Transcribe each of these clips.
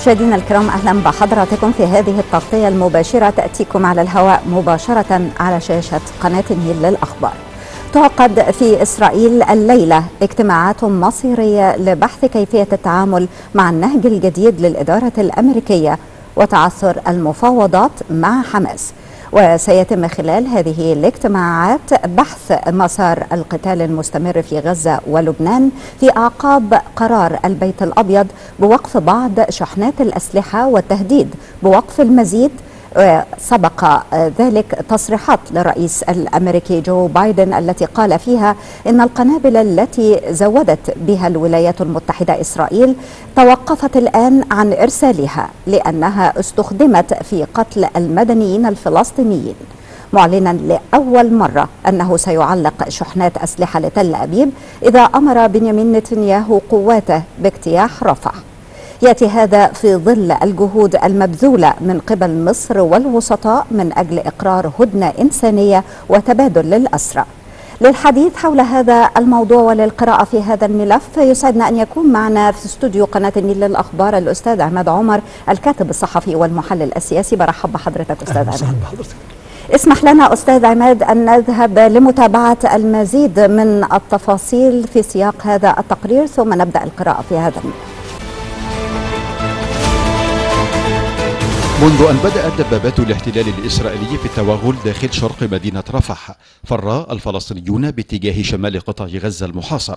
مشاهدينا الكرام، أهلا بحضراتكم في هذه التغطية المباشرة تأتيكم على الهواء مباشرة على شاشة قناة النيل للأخبار. تعقد في إسرائيل الليلة اجتماعات مصيرية لبحث كيفية التعامل مع النهج الجديد للإدارة الأمريكية وتعثر المفاوضات مع حماس، وسيتم خلال هذه الاجتماعات بحث مسار القتال المستمر في غزة ولبنان في أعقاب قرار البيت الأبيض بوقف بعض شحنات الأسلحة والتهديد بوقف المزيد. سبق ذلك تصريحات للرئيس الأمريكي جو بايدن التي قال فيها إن القنابل التي زودت بها الولايات المتحدة إسرائيل توقفت الآن عن إرسالها لأنها استخدمت في قتل المدنيين الفلسطينيين، معلنا لأول مرة أنه سيعلق شحنات أسلحة لتل أبيب إذا أمر بنيامين نتنياهو قواته باجتياح رفح. يأتي هذا في ظل الجهود المبذولة من قبل مصر والوسطاء من أجل إقرار هدنة إنسانية وتبادل للأسرى. للحديث حول هذا الموضوع وللقراءة في هذا الملف يسعدنا أن يكون معنا في استوديو قناة النيل للأخبار الأستاذ عماد عمر الكاتب الصحفي والمحلل السياسي. برحب بحضرتك أستاذ عماد. اسمح لنا أستاذ عماد أن نذهب لمتابعة المزيد من التفاصيل في سياق هذا التقرير ثم نبدأ القراءة في هذا الملف. منذ أن بدأت دبابات الاحتلال الإسرائيلي في التوغل داخل شرق مدينة رفح، فر الفلسطينيون باتجاه شمال قطاع غزة المحاصر،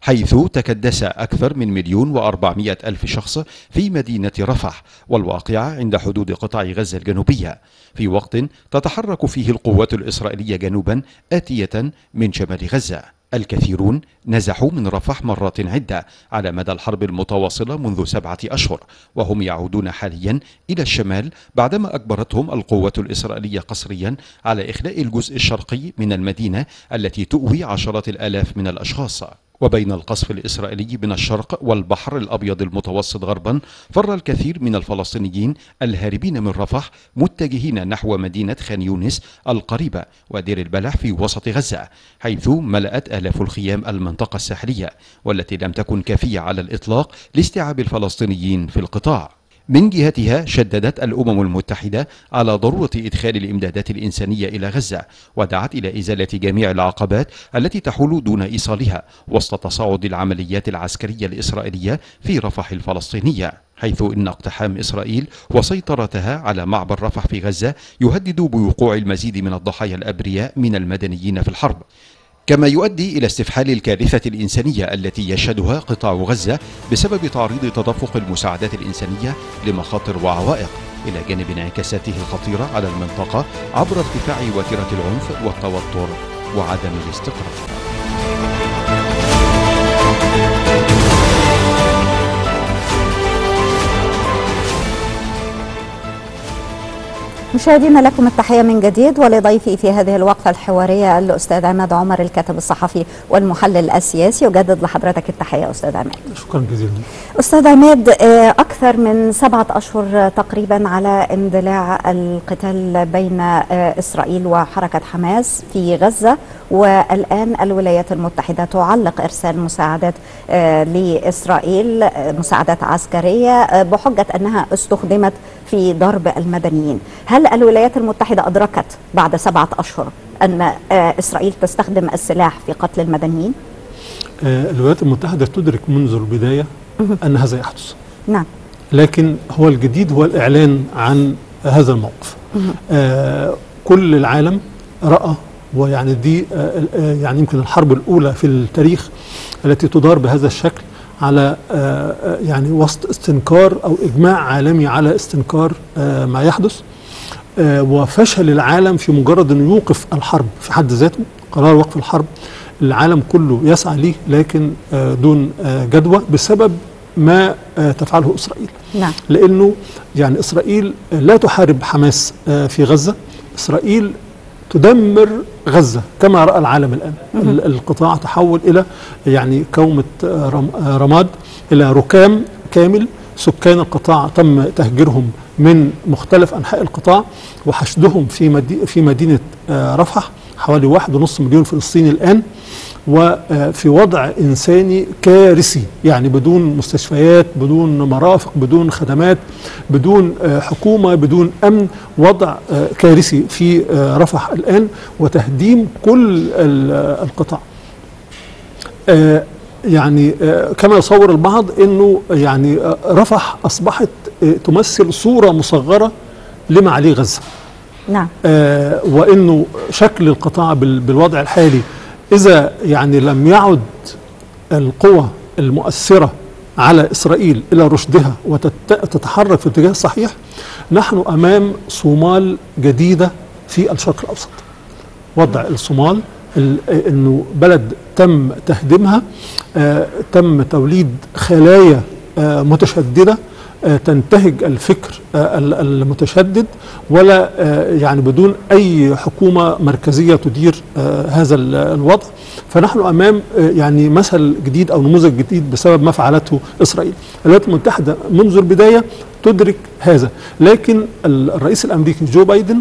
حيث تكدس أكثر من 1,400,000 شخص في مدينة رفح والواقعة عند حدود قطاع غزة الجنوبية، في وقت تتحرك فيه القوات الإسرائيلية جنوبا آتية من شمال غزة. الكثيرون نزحوا من رفح مرات عدة على مدى الحرب المتواصلة منذ 7 أشهر، وهم يعودون حاليا إلى الشمال بعدما أجبرتهم القوات الإسرائيلية قسريا على إخلاء الجزء الشرقي من المدينة التي تؤوي عشرات الآلاف من الأشخاص. وبين القصف الإسرائيلي من الشرق والبحر الأبيض المتوسط غربا، فر الكثير من الفلسطينيين الهاربين من رفح متجهين نحو مدينة خان يونس القريبة ودير البلح في وسط غزة، حيث ملأت آلاف الخيام المنطقة الساحلية والتي لم تكن كافية على الإطلاق لاستيعاب الفلسطينيين في القطاع. من جهتها شددت الأمم المتحدة على ضرورة إدخال الإمدادات الإنسانية إلى غزة، ودعت إلى إزالة جميع العقبات التي تحول دون إيصالها وسط تصاعد العمليات العسكرية الإسرائيلية في رفح الفلسطينية، حيث إن اقتحام إسرائيل وسيطرتها على معبر رفح في غزة يهدد بوقوع المزيد من الضحايا الأبرياء من المدنيين في الحرب، كما يؤدي إلى استفحال الكارثة الإنسانية التي يشهدها قطاع غزة بسبب تعريض تدفق المساعدات الإنسانية لمخاطر وعوائق، إلى جانب انعكاساته الخطيرة على المنطقة عبر ارتفاع وتيرة العنف والتوتر وعدم الاستقرار. مشاهدينا لكم التحية من جديد ولضيفي في هذه الوقفة الحوارية الأستاذ عماد عمر الكاتب الصحفي والمحلل السياسي. أجدد لحضرتك التحية أستاذ عماد. شكرا جزيلا. أستاذ عماد، أكثر من 7 أشهر تقريبا على اندلاع القتال بين إسرائيل وحركة حماس في غزة، والآن الولايات المتحدة تعلق إرسال مساعدات لإسرائيل، مساعدات عسكرية بحجة أنها استخدمت في ضرب المدنيين. هل الولايات المتحدة أدركت بعد 7 أشهر أن إسرائيل تستخدم السلاح في قتل المدنيين؟ الولايات المتحدة تدرك منذ البداية أن هذا يحدث. نعم. لكن هو الجديد هو الإعلان عن هذا الموقف. كل العالم رأى، ويعني دي يعني يمكن الحرب الأولى في التاريخ التي تدار بهذا الشكل على يعني وسط استنكار أو إجماع عالمي على استنكار ما يحدث، وفشل العالم في مجرد أن يوقف الحرب في حد ذاته. قرار وقف الحرب العالم كله يسعى ليه، لكن دون جدوى بسبب ما تفعله إسرائيل. نعم. لأنه يعني إسرائيل لا تحارب حماس في غزة، إسرائيل تدمر غزة كما رأى العالم الآن. القطاع تحول إلى يعني كومة رماد، إلى ركام كامل. سكان القطاع تم تهجيرهم من مختلف أنحاء القطاع وحشدهم في مدينة رفح، حوالي 1.5 مليون فلسطيني الآن، وفي وضع إنساني كارثي، يعني بدون مستشفيات، بدون مرافق، بدون خدمات، بدون حكومة، بدون أمن، وضع كارثي في رفح الآن وتهديم كل القطاع. يعني كما يصور البعض أنه يعني رفح أصبحت تمثل صورة مصغرة لما عليه غزة. نعم. وأنه شكل القطاع بالوضع الحالي إذا يعني لم يعد القوى المؤثرة على إسرائيل إلى رشدها وتتحرك في الاتجاه الصحيح، نحن أمام صومال جديدة في الشرق الأوسط. وضع الصومال إنه بلد تم تهديمها، تم توليد خلايا متشددة تنتهج الفكر المتشدد، ولا يعني بدون أي حكومة مركزية تدير هذا الوضع. فنحن أمام يعني مثل جديد أو نموذج جديد بسبب ما فعلته إسرائيل. الولايات المتحدة منذ البداية تدرك هذا، لكن الرئيس الأمريكي جو بايدن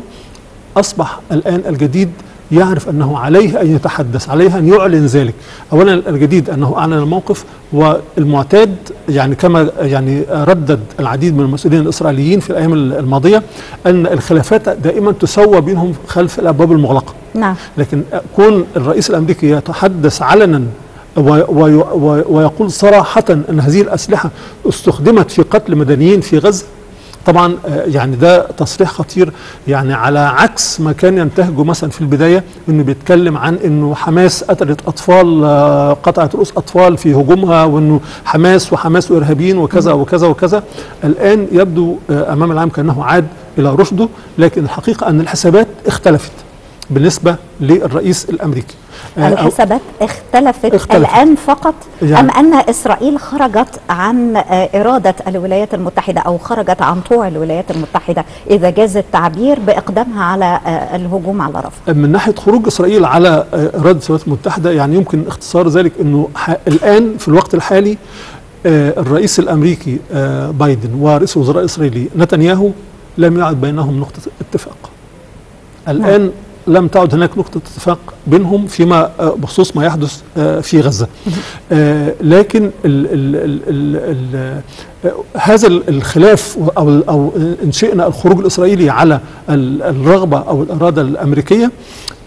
أصبح الآن الجديد يعرف أنه عليه أن يتحدث، عليه أن يعلن ذلك. أولا الجديد أنه أعلن الموقف، والمعتاد يعني كما يعني ردد العديد من المسؤولين الإسرائيليين في الأيام الماضية أن الخلافات دائما تسوى بينهم خلف الأبواب المغلقة. نعم. لكن كون الرئيس الأمريكي يتحدث علنا ويقول صراحة أن هذه الأسلحة استخدمت في قتل مدنيين في غزة، طبعا يعني ده تصريح خطير، يعني على عكس ما كان ينتهجه مثلا في البداية، انه بيتكلم عن انه حماس قتلت اطفال، قطعت رؤوس اطفال في هجومها، وانه حماس وارهابيين وكذا وكذا وكذا. الان يبدو امام العام كأنه عاد الى رشده، لكن الحقيقة ان الحسابات اختلفت بالنسبة للرئيس الامريكي. الحسابات اختلفت الآن فقط، يعني أم أن إسرائيل خرجت عن إرادة الولايات المتحدة أو خرجت عن طوع الولايات المتحدة إذا جاز التعبير بإقدامها على الهجوم على رفح؟ من ناحية خروج إسرائيل على إرادة الولايات المتحدة، يعني يمكن اختصار ذلك أنه الآن في الوقت الحالي الرئيس الأمريكي بايدن ورئيس الوزراء الإسرائيلي نتنياهو لم يعد بينهم نقطة اتفاق. الآن لم تعد هناك نقطة اتفاق بينهم فيما بخصوص ما يحدث في غزة. لكن هذا الخلاف أو إن شئنا الخروج الإسرائيلي على الرغبة أو الإرادة الأمريكية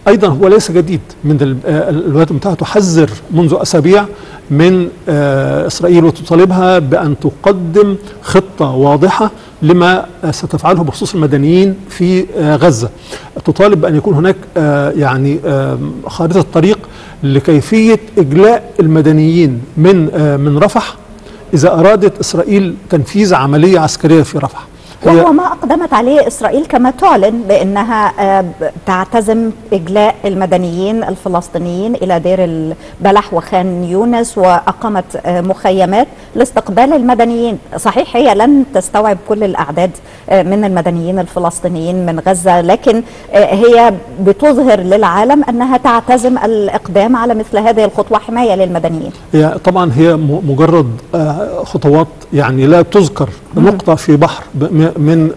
أيضا هو ليس جديد. من الولايات المتحدة تحذر منذ أسابيع من إسرائيل وتطالبها بأن تقدم خطة واضحة لما ستفعله بخصوص المدنيين في غزة. تطالب بأن يكون هناك يعني خارطة طريق لكيفية إجلاء المدنيين من رفح إذا أرادت إسرائيل تنفيذ عملية عسكرية في رفح، وهو ما أقدمت عليه إسرائيل كما تعلن بأنها تعتزم إجلاء المدنيين الفلسطينيين إلى دير البلح وخان يونس، وأقامت مخيمات لاستقبال المدنيين. صحيح هي لن تستوعب كل الأعداد من المدنيين الفلسطينيين من غزة، لكن هي بتظهر للعالم أنها تعتزم الإقدام على مثل هذه الخطوة حماية للمدنيين. طبعا هي مجرد خطوات يعني لا تذكر، نقطة في بحر من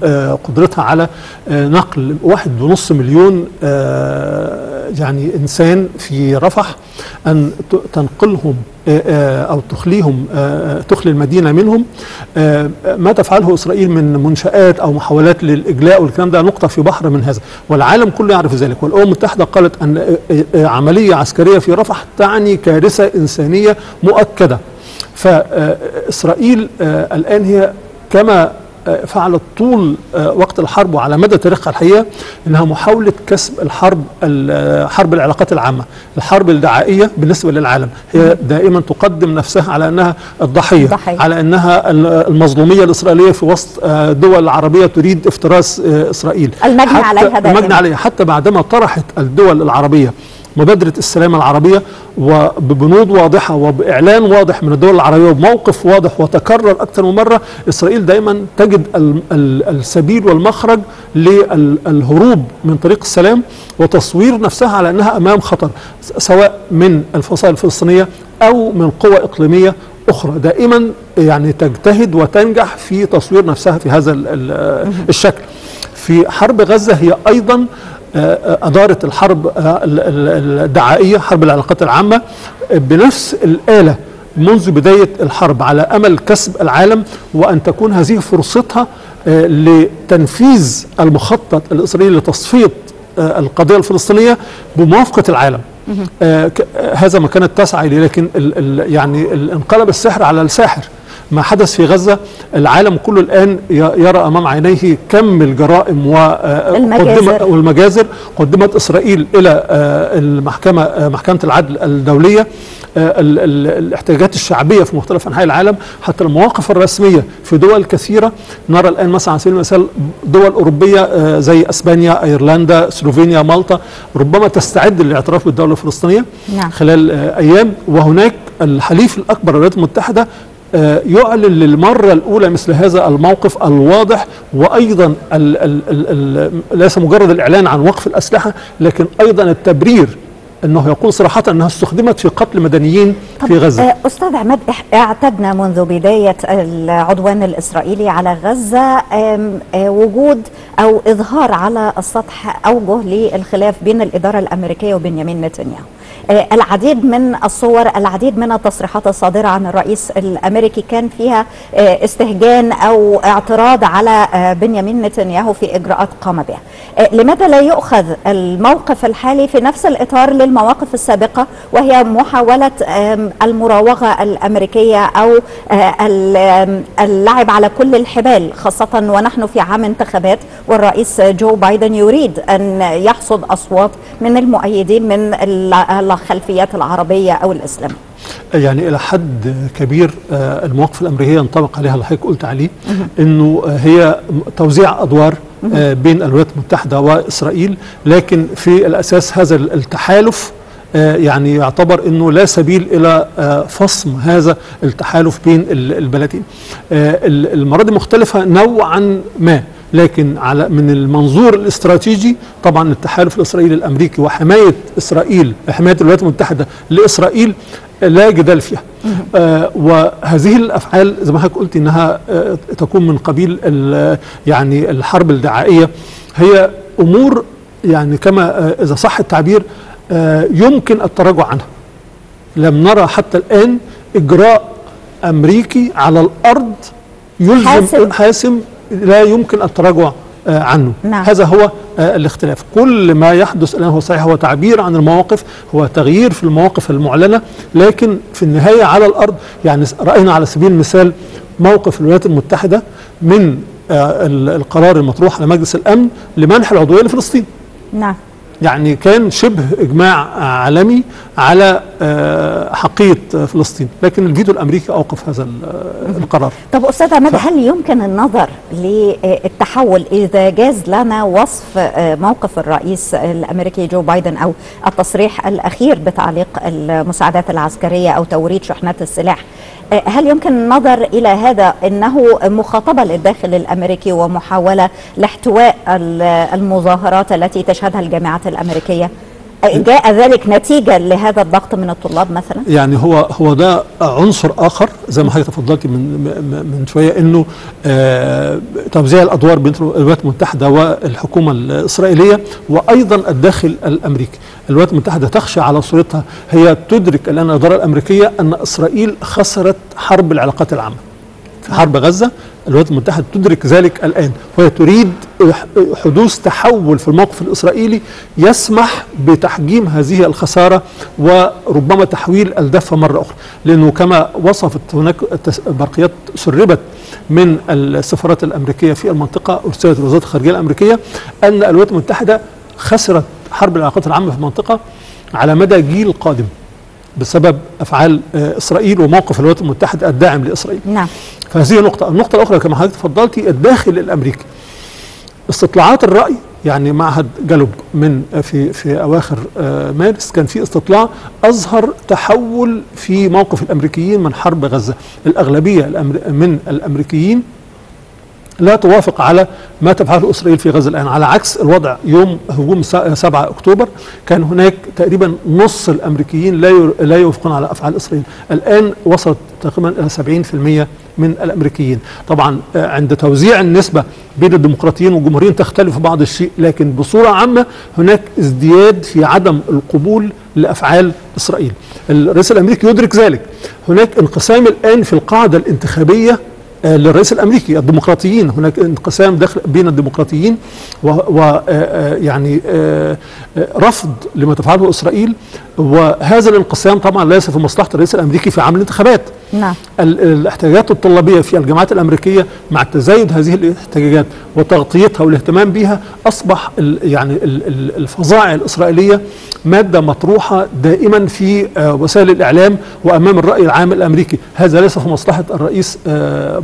قدرتها على نقل 1.5 مليون يعني إنسان في رفح، أن تنقلهم أو تخلي المدينة منهم. ما تفعله إسرائيل من منشآت أو محاولات للإجلاء والكلام ده نقطة في بحر من هذا، والعالم كله يعرف ذلك. والأمم المتحدة قالت أن عملية عسكرية في رفح تعني كارثة إنسانية مؤكدة. فإسرائيل الآن هي كما فعلت طول وقت الحرب وعلى مدى تاريخها الحقيقة، انها محاولة كسب حرب العلاقات العامة، الحرب الدعائية بالنسبة للعالم. هي دائما تقدم نفسها على انها الضحية. على انها المظلومية الإسرائيلية في وسط دول عربية تريد افتراس إسرائيل، المجني عليها حتى بعدما طرحت الدول العربية مبادرة السلام العربية، وببنود واضحة وبإعلان واضح من الدول العربية وبموقف واضح وتكرر أكثر من مرة، إسرائيل دايما تجد السبيل والمخرج للهروب من طريق السلام وتصوير نفسها على أنها أمام خطر، سواء من الفصائل الفلسطينية أو من قوى إقليمية أخرى. دائما يعني تجتهد وتنجح في تصوير نفسها في هذا الشكل. في حرب غزة هي أيضا أدارت الحرب الدعائية، حرب العلاقات العامة، بنفس الآلة منذ بداية الحرب على أمل كسب العالم وأن تكون هذه فرصتها لتنفيذ المخطط الإسرائيلي لتصفية القضية الفلسطينية بموافقة العالم. هذا ما كانت تسعى إليه، لكن يعني انقلب السحر على الساحر. ما حدث في غزة، العالم كله الآن يرى أمام عينيه كم الجرائم والمجازر قدمت إسرائيل إلى محكمة العدل الدولية. الاحتجاجات الشعبية في مختلف أنحاء العالم، حتى المواقف الرسمية في دول كثيرة. نرى الآن مثلا على سبيل المثال دول أوروبية زي أسبانيا، أيرلندا، سلوفينيا، مالطا، ربما تستعد للاعتراف بالدولة الفلسطينية خلال أيام. وهناك الحليف الأكبر الولايات المتحدة يعلن للمرة الأولى مثل هذا الموقف الواضح، وأيضا ليس مجرد الإعلان عن وقف الأسلحة، لكن أيضا التبرير، أنه يقول صراحة أنها استخدمت في قتل مدنيين في غزة. أستاذ عماد، اعتدنا منذ بداية العدوان الإسرائيلي على غزة وجود أو إظهار على السطح أوجه للخلاف بين الإدارة الأمريكية وبنيامين نتنياهو. العديد من الصور، العديد من التصريحات الصادرة عن الرئيس الأمريكي كان فيها استهجان أو اعتراض على بنيامين نتنياهو في إجراءات قام بها. لماذا لا يؤخذ الموقف الحالي في نفس الإطار للمواقف السابقة، وهي محاولة المراوغة الأمريكية أو اللعب على كل الحبال، خاصة ونحن في عام انتخابات والرئيس جو بايدن يريد أن يحصد أصوات من المؤيدين من الخلفيات العربية أو الإسلامية؟ يعني إلى حد كبير المواقف الأمريكية ينطبق عليها اللي حضرتك قلت عليه، أنه هي توزيع أدوار بين الولايات المتحدة وإسرائيل، لكن في الأساس هذا التحالف يعني يعتبر أنه لا سبيل إلى فصم هذا التحالف بين البلدين. المرة دي مختلفة نوعا ما، لكن من المنظور الاستراتيجي طبعا التحالف الإسرائيلي الأمريكي وحماية إسرائيل، حماية الولايات المتحدة لإسرائيل لا جدال فيها. وهذه الأفعال زي ما حضرتك قلت إنها تكون من قبيل يعني الحرب الدعائية، هي أمور يعني كما إذا صح التعبير يمكن التراجع عنها. لم نرى حتى الآن إجراء أمريكي على الأرض يلزم حاسم لا يمكن التراجع عنه. هذا هو الاختلاف. كل ما يحدث الآن هو صحيح، هو تعبير عن المواقف، هو تغيير في المواقف المعلنة، لكن في النهاية على الأرض يعني رأينا على سبيل المثال موقف الولايات المتحدة من القرار المطروح على مجلس الأمن لمنح العضوية لفلسطين. نعم، يعني كان شبه إجماع عالمي على حقية فلسطين، لكن الفيتو الأمريكي أوقف هذا القرار. طب أستاذ عماد، هل يمكن النظر للتحول، إذا جاز لنا وصف موقف الرئيس الأمريكي جو بايدن أو التصريح الأخير بتعليق المساعدات العسكرية أو توريد شحنات السلاح، هل يمكن النظر إلى هذا أنه مخاطبة للداخل الأمريكي ومحاولة لاحتواء المظاهرات التي تشهدها الجامعات الأمريكية؟ جاء ذلك نتيجة لهذا الضغط من الطلاب مثلا؟ يعني هو ده عنصر آخر زي ما حضرتك تفضلتي من شوية، أنه توزيع الأدوار بين الولايات المتحدة والحكومة الإسرائيلية وأيضا الداخل الأمريكي. الولايات المتحدة تخشى على صورتها، هي تدرك الآن الإدارة الأمريكية أن إسرائيل خسرت حرب العلاقات العامة في حرب غزة. الولايات المتحدة تدرك ذلك الآن، وهي تريد حدوث تحول في الموقف الإسرائيلي يسمح بتحجيم هذه الخسارة وربما تحويل الدفة مرة أخرى، لأنه كما وصفت هناك برقيات سربت من السفارات الأمريكية في المنطقة، أرسلت وزارة الخارجية الأمريكية أن الولايات المتحدة خسرت حرب العلاقات العامة في المنطقة على مدى جيل قادم بسبب أفعال إسرائيل وموقف الولايات المتحدة الداعم لإسرائيل. نعم. فهذه نقطة. النقطة الأخرى كما حضرتك تفضلتي، الداخل الأمريكي، استطلاعات الرأي، يعني معهد جالوب من في أواخر مارس كان في استطلاع أظهر تحول في موقف الأمريكيين من حرب غزة. الأغلبية من الأمريكيين لا توافق على ما تفعله إسرائيل في غزة الآن، على عكس الوضع يوم هجوم 7 أكتوبر كان هناك تقريبا نص الأمريكيين لا يوافقون على أفعال إسرائيل، الآن وصلت تقريبا إلى 70% من الأمريكيين. طبعا عند توزيع النسبة بين الديمقراطيين والجمهوريين تختلف بعض الشيء، لكن بصورة عامة هناك ازدياد في عدم القبول لأفعال إسرائيل. الرئيس الأمريكي يدرك ذلك. هناك انقسام الآن في القاعدة الانتخابية للرئيس الامريكي، الديمقراطيين هناك انقسام داخل بين الديمقراطيين ويعني رفض لما تفعله اسرائيل، وهذا الانقسام طبعا ليس في مصلحه الرئيس الامريكي في عمل انتخابات. نعم. الاحتياجات الطلابيه في الجامعات الامريكيه مع تزايد هذه الاحتياجات وتغطيتها والاهتمام بها اصبح الفظائع الاسرائيليه ماده مطروحه دائما في وسائل الاعلام وامام الراي العام الامريكي، هذا ليس في مصلحه الرئيس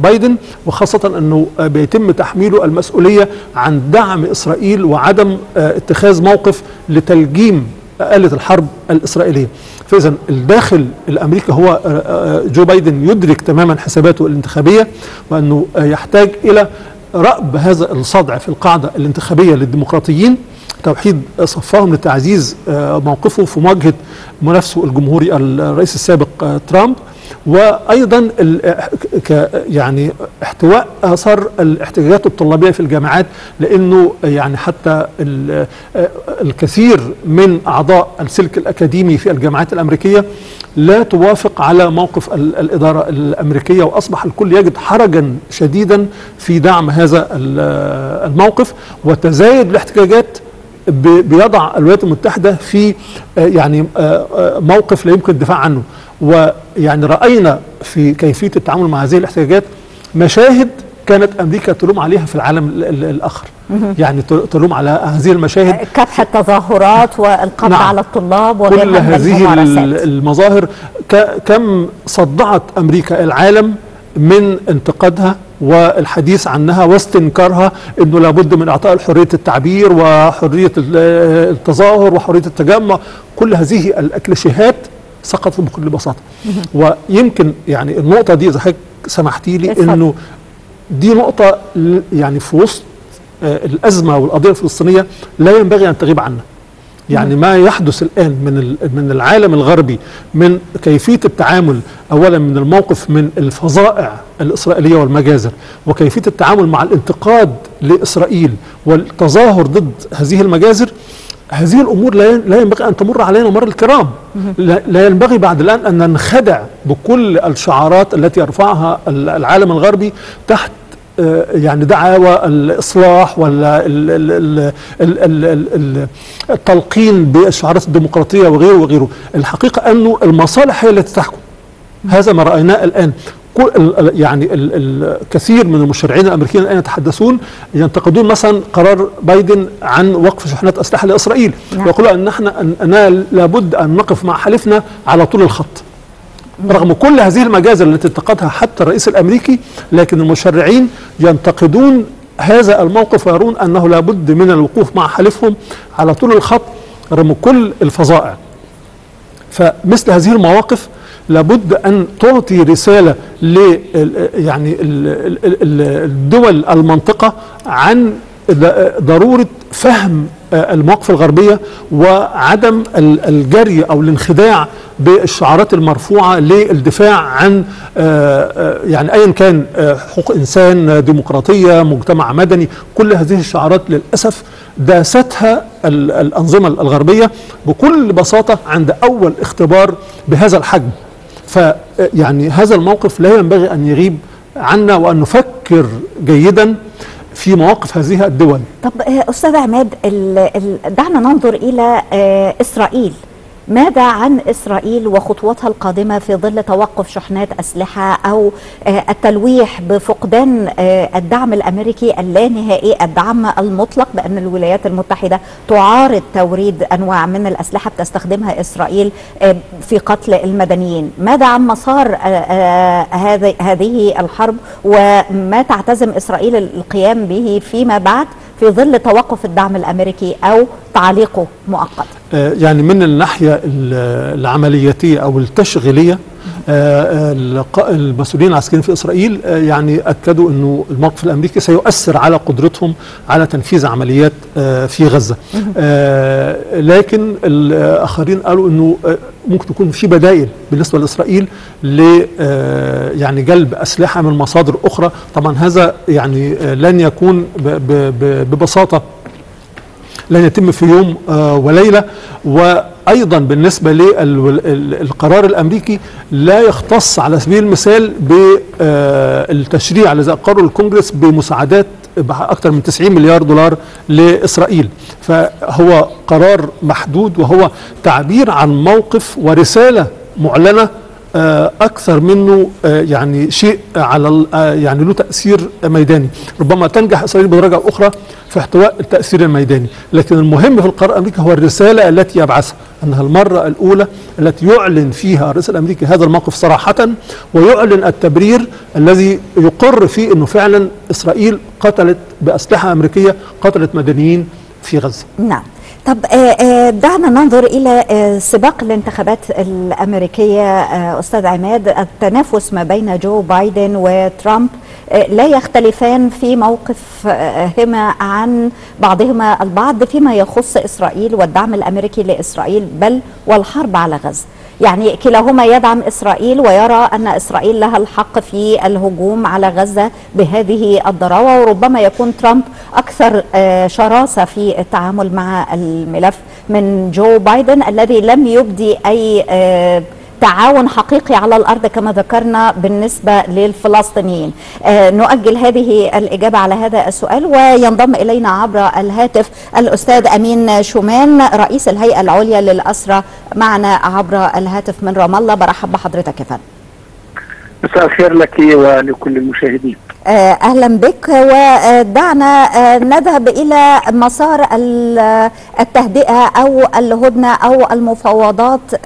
بايدن، وخاصة أنه بيتم تحميله المسؤولية عن دعم إسرائيل وعدم اتخاذ موقف لتلجيم آلة الحرب الإسرائيلية. فإذا الداخل الأمريكي هو جو بايدن يدرك تماما حساباته الانتخابية وأنه يحتاج إلى رأب هذا الصدع في القاعدة الانتخابية للديمقراطيين، توحيد صفهم لتعزيز موقفه في مواجهة منافسه الجمهوري الرئيس السابق ترامب، وايضا يعني احتواء اثار الاحتجاجات الطلابيه في الجامعات، لانه يعني حتى الكثير من اعضاء السلك الاكاديمي في الجامعات الامريكيه لا توافق على موقف الاداره الامريكيه، واصبح الكل يجد حرجا شديدا في دعم هذا الموقف، وتزايد الاحتجاجات بيضع الولايات المتحده في يعني موقف لا يمكن الدفاع عنه. ويعني رأينا في كيفية التعامل مع هذه الاحتجاجات مشاهد كانت أمريكا تلوم عليها في العالم الآخر، يعني تلوم على هذه المشاهد، كبح التظاهرات والقبض نعم. على الطلاب وغيرها من الممارسات. كل هذه المظاهر كم صدعت أمريكا العالم من انتقادها والحديث عنها واستنكارها، انه لابد من اعطاء حريه التعبير وحريه التظاهر وحريه التجمع، كل هذه الكليشيهات سقطوا بكل بساطه. ويمكن يعني النقطه دي اذا حضرتك سمحتي لي انه دي نقطه يعني في وسط الازمه والقضيه الفلسطينيه لا ينبغي ان تغيب عنا. يعني ما يحدث الآن من العالم الغربي من كيفية التعامل أولا من الموقف من الفظائع الإسرائيلية والمجازر، وكيفية التعامل مع الانتقاد لإسرائيل والتظاهر ضد هذه المجازر، هذه الأمور لا ينبغي أن تمر علينا مر الكرام. لا ينبغي بعد الآن أن ننخدع بكل الشعارات التي يرفعها العالم الغربي تحت يعني دعاوى الإصلاح ولا التلقين بالشعارات الديمقراطية وغيره وغيره. الحقيقة أنه المصالح هي التي تحكم. هذا ما رأيناه الآن. يعني الكثير من المشرعين الأمريكيين الآن يتحدثون ينتقدون مثلا قرار بايدن عن وقف شحنات أسلحة لإسرائيل، ويقولوا أن أننا لابد أن نقف مع حليفنا على طول الخط. رغم كل هذه المجازر التي انتقدها حتى الرئيس الأمريكي، لكن المشرعين ينتقدون هذا الموقف ويرون أنه لابد من الوقوف مع حليفهم على طول الخط رغم كل الفظائع. فمثل هذه المواقف لابد أن تعطي رسالة ل يعني الدول المنطقة عن ضرورة فهم المواقف الغربية وعدم الجري أو الانخداع بالشعارات المرفوعة للدفاع عن يعني أيا كان حقوق إنسان، ديمقراطية، مجتمع مدني. كل هذه الشعارات للأسف داستها الأنظمة الغربية بكل بساطة عند أول اختبار بهذا الحجم. فيعني هذا الموقف لا ينبغي أن يغيب عنا، وأن نفكر جيدا في مواقف هذه الدول. طب أستاذ عماد، دعنا ننظر إلى إسرائيل. ماذا عن إسرائيل وخطوتها القادمة في ظل توقف شحنات أسلحة أو التلويح بفقدان الدعم الأمريكي اللانهائي، الدعم المطلق بأن الولايات المتحدة تعارض توريد أنواع من الأسلحة بتستخدمها إسرائيل في قتل المدنيين؟ ماذا عن مسار هذه الحرب وما تعتزم إسرائيل القيام به فيما بعد في ظل توقف الدعم الأمريكي أو تعليقه مؤقت؟ يعني من الناحية العملياتية أو التشغيلية المسؤولين العسكريين في إسرائيل يعني أكدوا أنه الموقف الأمريكي سيؤثر على قدرتهم على تنفيذ عمليات في غزة، لكن الآخرين قالوا أنه ممكن تكون في بدائل بالنسبة لإسرائيل ل يعني جلب أسلحة من مصادر أخرى. طبعا هذا يعني لن يكون ببساطة، لن يتم في يوم وليلة. وأيضا بالنسبة للقرار الأمريكي لا يختص على سبيل المثال بالتشريع الذي أقره الكونجرس بمساعدات أكثر من 90 مليار دولار لإسرائيل، فهو قرار محدود وهو تعبير عن موقف ورسالة معلنة أكثر منه يعني شيء على يعني له تأثير ميداني. ربما تنجح إسرائيل بدرجة أخرى في احتواء التأثير الميداني، لكن المهم في القرار الأمريكي هو الرسالة التي يبعثها، أنها المرة الأولى التي يعلن فيها الرئيس الأمريكي هذا الموقف صراحة، ويعلن التبرير الذي يقر فيه أنه فعلا إسرائيل قتلت بأسلحة أمريكية، قتلت مدنيين في غزة. نعم. طب دعنا ننظر إلى سباق الانتخابات الأمريكية. أستاذ عماد، التنافس ما بين جو بايدن وترامب لا يختلفان في موقفهما عن بعضهما البعض فيما يخص إسرائيل والدعم الأمريكي لإسرائيل بل والحرب على غزة. يعني كلاهما يدعم إسرائيل ويرى أن إسرائيل لها الحق في الهجوم على غزة بهذه الضراوة، وربما يكون ترامب أكثر شراسة في التعامل مع الملف من جو بايدن الذي لم يبدي أي تعاون حقيقي على الأرض كما ذكرنا بالنسبة للفلسطينيين. نؤجل هذه الإجابة على هذا السؤال. وينضم إلينا عبر الهاتف الأستاذ أمين شومان رئيس الهيئة العليا للأسرة، معنا عبر الهاتف من رام الله. برحب بحضرتك يا فندم. مساء الخير لك ولكل المشاهدين. أهلا بك. ودعنا نذهب إلى مسار التهدئة أو الهدنة أو المفاوضات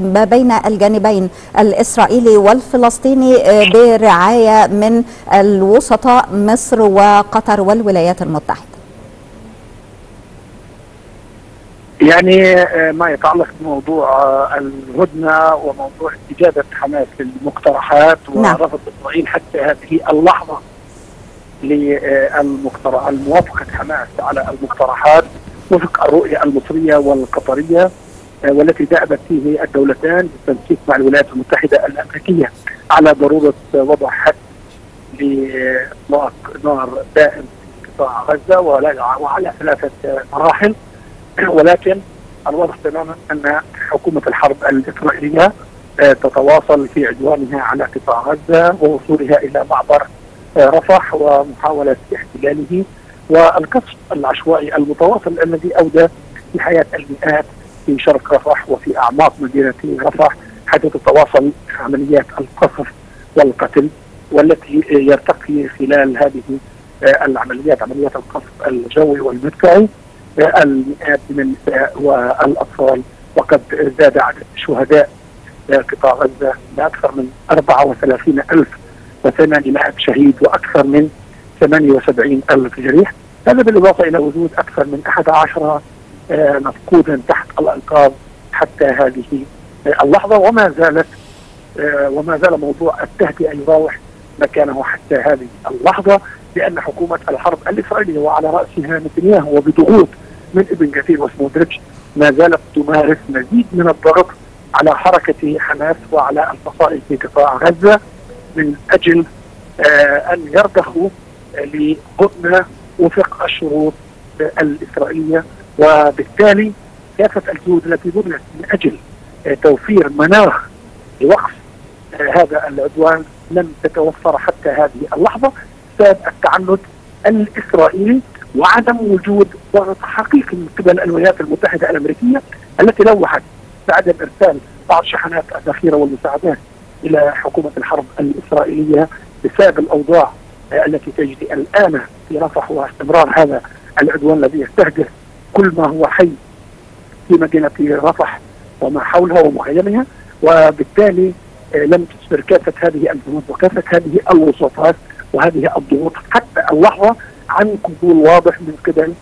ما بين الجانبين الإسرائيلي والفلسطيني برعاية من الوسطاء مصر وقطر والولايات المتحدة. يعني ما يتعلق بموضوع الهدنة وموضوع استجابة حماس للمقترحات ورفض إسرائيل حتى هذه اللحظة لموافقة حماس على المقترحات وفق الرؤية المصرية والقطرية والتي دأبت فيه الدولتان بالتنسيق مع الولايات المتحدة الأمريكية على ضرورة وضع حد لإطلاق نار دائم في قطاع غزة وعلى 3 مراحل. ولكن الواضح تماما ان حكومه الحرب الاسرائيليه تتواصل في عدوانها على قطاع غزه ووصولها الى معبر رفح ومحاوله احتلاله والقصف العشوائي المتواصل الذي اودى بحياه المئات في شرق رفح وفي اعماق مدينه رفح، حيث تتواصل عمليات القصف والقتل والتي يرتقي خلال هذه العمليات عمليات القصف الجوي والمدفعي المئات من النساء والاطفال، وقد زاد عدد شهداء قطاع غزه باكثر من 34,800 شهيد واكثر من 78,000 جريح، هذا بالاضافه الى وجود اكثر من 11 مفقودا تحت الانقاض حتى هذه اللحظه. وما زال موضوع التهدئه يراوح مكانه حتى هذه اللحظه، لان حكومه الحرب الاسرائيليه وعلى راسها نتنياهو وبضغوط من ابن كثير وسمودريتش ما زالت تمارس مزيد من الضغط على حركة حماس وعلى الفصائل في قطاع غزة من أجل أن يرضخوا لهدنة وفق الشروط الإسرائيلية، وبالتالي كافة الجهود التي بذلت من أجل توفير مناخ لوقف هذا العدوان لم تتوفر حتى هذه اللحظة بسبب التعنت الإسرائيلي وعدم وجود ضغط حقيقي من قبل الولايات المتحدة الأمريكية التي لوحت بعدم إرسال بعض شحنات الذخيرة والمساعدات إلى حكومة الحرب الإسرائيلية بسبب الأوضاع التي تجري الآن في رفح واستمرار هذا العدوان الذي يستهدف كل ما هو حي في مدينة رفح وما حولها ومخيمها، وبالتالي لم تسفر كافة هذه الجهود وكافة هذه الوساطات وهذه الضغوط حتى اللحظة عن قبول واضح من قبل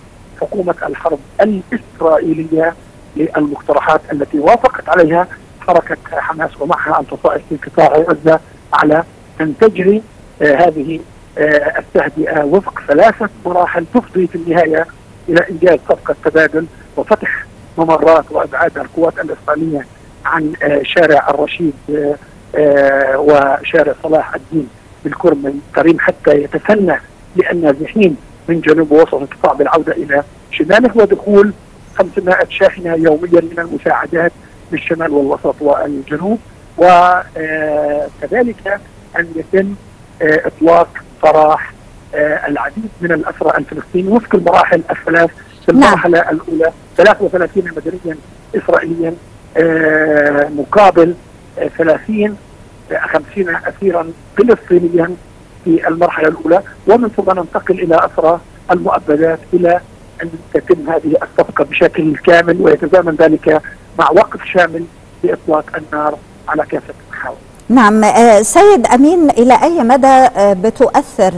حكومة الحرب الإسرائيلية للمقترحات التي وافقت عليها حركه حماس ومعها انتصار في قطاع غزه على ان تجري هذه التهدئه وفق ثلاثه مراحل تفضي في النهايه الى انجاز صفقه تبادل وفتح ممرات وابعاد القوات الاسرائيليه عن شارع الرشيد وشارع صلاح الدين بالقرب من كريم حتى يتثنى للنازحين من جنوب وسط القطاع بالعوده الى شماله ودخول 500 شاحنه يوميا من المساعدات بالشمال والوسط والجنوب، وكذلك ان يتم اطلاق سراح العديد من الاسرى الفلسطينيين وفق المراحل الثلاث. في المرحله الاولى 33 مدنيا اسرائيليا مقابل 50 اسيرا فلسطينيا في المرحله الاولى، ومن ثم ننتقل الى اسرى المؤبدات الى ان تتم هذه الصفقه بشكل كامل ويتزامن ذلك مع وقف شامل لاطلاق النار على كافه المحاور. نعم سيد أمين، إلى أي مدى بتؤثر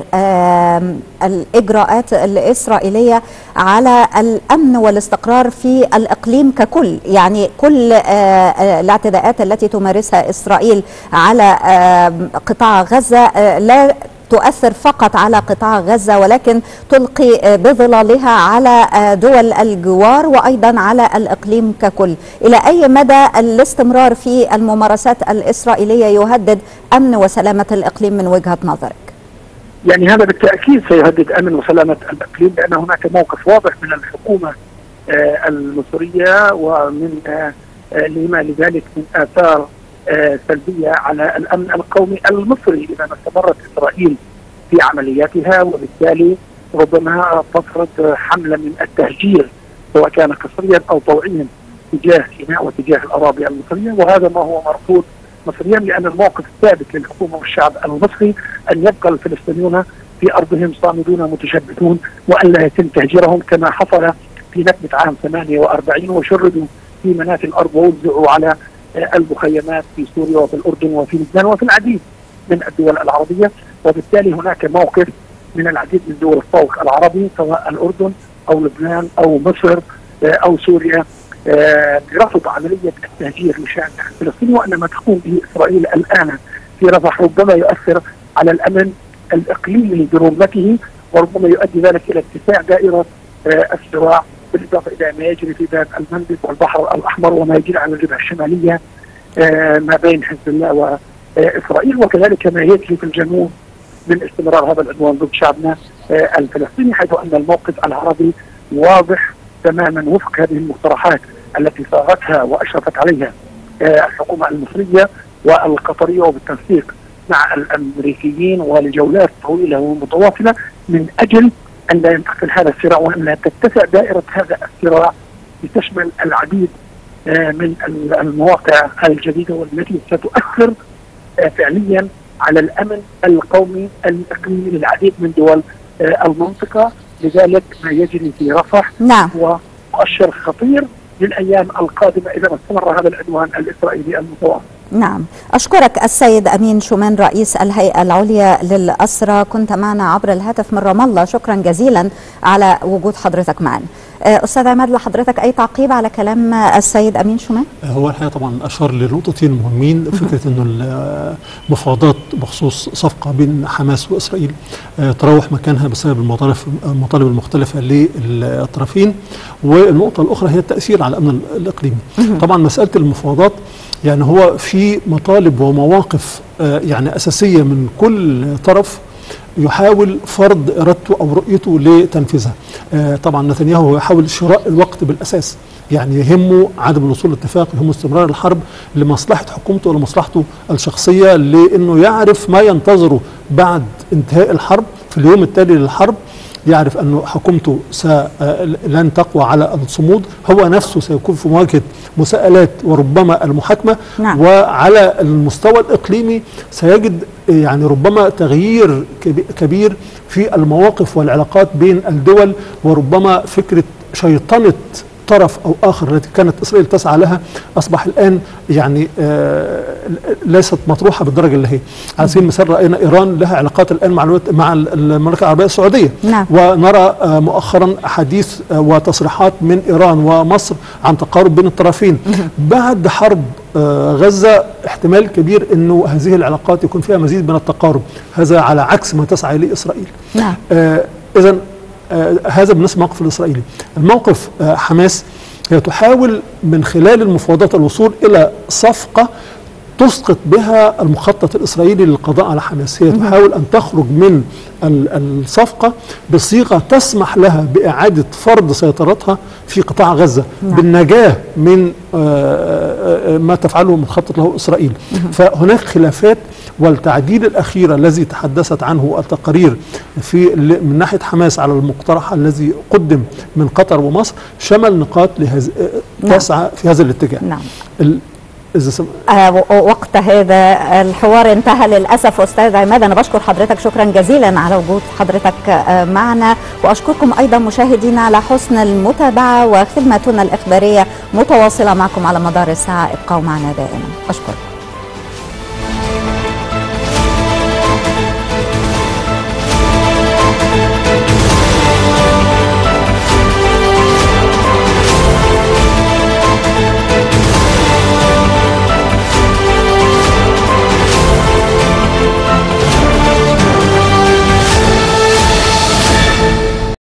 الإجراءات الإسرائيلية على الأمن والاستقرار في الإقليم ككل؟ يعني كل الاعتداءات التي تمارسها إسرائيل على قطاع غزة لا تؤثر فقط على قطاع غزة ولكن تلقي بظلالها على دول الجوار وأيضا على الإقليم ككل. إلى أي مدى الاستمرار في الممارسات الإسرائيلية يهدد أمن وسلامة الإقليم من وجهة نظرك؟ يعني هذا بالتأكيد سيهدد أمن وسلامة الإقليم، لأن هناك موقف واضح من الحكومة المصرية ومن لما لذلك من آثار سلبية على الأمن القومي المصري إذا استمرت إسرائيل في عملياتها، وبالتالي ربما تفرض حملة من التهجير سواء كان قسريا أو طوعيا تجاه سيناء وتجاه الأراضي المصرية، وهذا ما هو مرفوض مصريا، لأن الموقف الثابت للحكومة والشعب المصري أن يبقى الفلسطينيون في أرضهم صامدون متشبثون وأن لا يتم تهجيرهم كما حصل في نكبة عام 48 وشردوا في مناطق الأرض ووزعوا على المخيمات في سوريا وفي الأردن وفي لبنان وفي العديد من الدول العربية. وبالتالي هناك موقف من العديد من دول الطوق العربي سواء الأردن أو لبنان أو مصر أو سوريا برفض عملية التهجير لشأن فلسطين، وأن ما تقوم به إسرائيل الآن في رفح ربما يؤثر على الأمن الإقليمي برمته، وربما يؤدي ذلك إلى اتساع دائرة الصراع، بالإضافة إلى ما يجري في باب المندب والبحر الأحمر وما يجري على الجبهة الشمالية ما بين حزب الله وإسرائيل، وكذلك ما يجري في الجنوب من استمرار هذا العدوان ضد شعبنا الفلسطيني، حيث أن الموقف العربي واضح تماما وفق هذه المقترحات التي صاغتها وأشرفت عليها الحكومة المصرية والقطرية وبالتنسيق مع الأمريكيين ولجولات طويلة ومتواصلة من أجل أن لا ينتقل هذا الصراع وأن لا تتسع دائرة هذا الصراع لتشمل العديد من المواقع الجديدة والتي ستؤثر فعليا على الأمن القومي الإقليمي للعديد من دول المنطقة. لذلك ما يجري في رفح هو مؤشر خطير للأيام القادمة إذا استمر هذا العدوان الإسرائيلي المتواصل. نعم، أشكرك السيد أمين شومان رئيس الهيئة العليا للأسرى، كنت معنا عبر الهاتف من رام الله، شكرا جزيلا على وجود حضرتك معنا. أستاذ عماد، لحضرتك أي تعقيب على كلام السيد أمين شومان؟ هو الحقيقة طبعا أشار لنقطتين مهمين، فكرة أنه المفاوضات بخصوص صفقة بين حماس وإسرائيل تروح مكانها بسبب المطالب المختلفة للطرفين، والنقطة الأخرى هي التأثير على الأمن الإقليمي. طبعا مسألة المفاوضات يعني هو في مطالب ومواقف يعني أساسية من كل طرف يحاول فرض إرادته أو رؤيته لتنفيذها. طبعا نتنياهو يحاول شراء الوقت بالأساس، يعني يهمه عدم الوصول لاتفاق، يهمه استمرار الحرب لمصلحة حكومته ولمصلحته الشخصية، لأنه يعرف ما ينتظره بعد انتهاء الحرب في اليوم التالي للحرب، يعرف أن حكومته لن تقوى على الصمود، هو نفسه سيكون في مواجهة مساءلات وربما المحاكمة. نعم. وعلى المستوى الإقليمي سيجد يعني ربما تغيير كبير في المواقف والعلاقات بين الدول، وربما فكرة شيطنة طرف أو آخر التي كانت إسرائيل تسعى لها أصبح الآن يعني ليست مطروحة بالدرجة اللي هي. على سبيل المثال رأينا إيران لها علاقات الآن مع المملكة العربية السعودية، نعم. ونرى مؤخرا حديث وتصريحات من إيران ومصر عن تقارب بين الطرفين. بعد حرب غزة احتمال كبير أنه هذه العلاقات يكون فيها مزيد من التقارب، هذا على عكس ما تسعى إليه إسرائيل. نعم. إذا هذا بالنسبة للموقف الإسرائيلي. الموقف حماس هي تحاول من خلال المفاوضات الوصول إلى صفقة تسقط بها المخطط الإسرائيلي للقضاء على حماس. هي تحاول أن تخرج من الصفقة بصيغة تسمح لها بإعادة فرض سيطرتها في قطاع غزة، نعم. بالنجاة من ما تفعله مخطط له إسرائيل. فهناك خلافات، والتعديل الأخير الذي تحدثت عنه التقارير من ناحية حماس على المقترح الذي قدم من قطر ومصر شمل نقاط تسعى، نعم. في هذا الاتجاه، نعم. وقت هذا الحوار انتهى للأسف. أستاذ عماد، أنا بشكر حضرتك شكرا جزيلا على وجود حضرتك معنا، وأشكركم أيضا مشاهدينا على حسن المتابعة، وخدمتنا الإخبارية متواصلة معكم على مدار الساعة، ابقوا معنا دائما. أشكركم.